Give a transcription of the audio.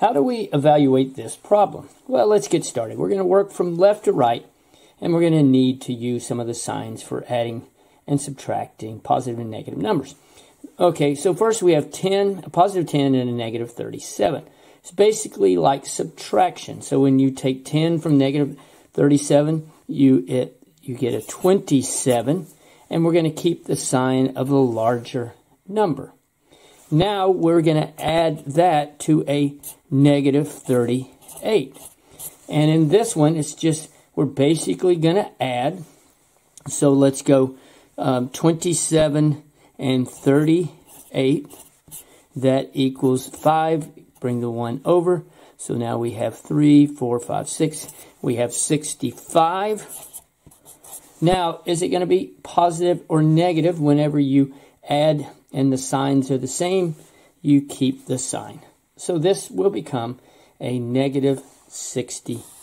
How do we evaluate this problem? Well, let's get started. We're going to work from left to right, and we're going to need to use some of the signs for adding and subtracting positive and negative numbers. Okay, so first we have 10, a positive 10 and a negative 37. It's basically like subtraction. So when you take 10 from negative 37, you get a 27, and we're going to keep the sign of the larger number. Now we're going to add that to a negative 38. And in this one, it's just, we're basically going to add. So let's go 27 and 38. That equals 5. Bring the 1 over. So now we have 3, 4, 5, 6. We have 65. Now, is it going to be positive or negative whenever you add and the signs are the same? You keep the sign. So this will become a negative 60.